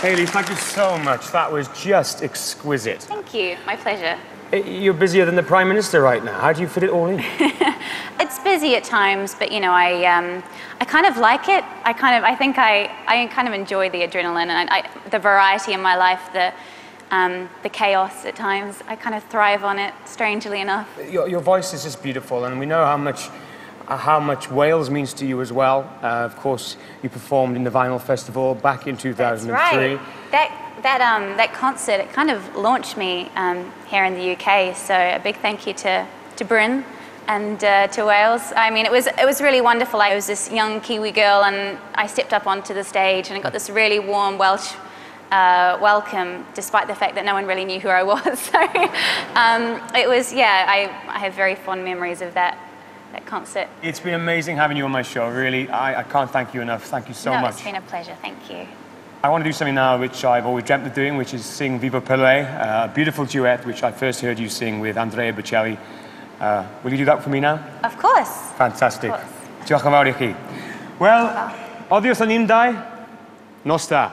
Hayley, thank you so much. That was just exquisite. Thank you. My pleasure. You're busier than the Prime Minister right now. How do you fit it all in? It's busy at times, but you know, I kind of like it. I kind of enjoy the adrenaline and the variety in my life, the chaos at times. I kind of thrive on it, strangely enough. Your voice is just beautiful, and we know how much Wales means to you as well. Of course, you performed in the Vinyl Festival back in 2003. That's right. That concert, it kind of launched me here in the UK, so a big thank you to Bryn and to Wales. I mean, it was really wonderful. I was this young Kiwi girl, and I stepped up onto the stage, and I got this really warm Welsh welcome, despite the fact that no one really knew who I was. So it was, yeah, I have very fond memories of that concert. It's been amazing having you on my show, really. I can't thank you enough. Thank you so much. It's been a pleasure. Thank you. I want to do something now which I've always dreamt of doing, which is sing Viva Pelé, a beautiful duet which I first heard you sing with Andrea Bocelli. Will you do that for me now? Of course. Fantastic. Of course. Diolch yn fawr I chi. Well, oddiwrth yn un dau, nos da.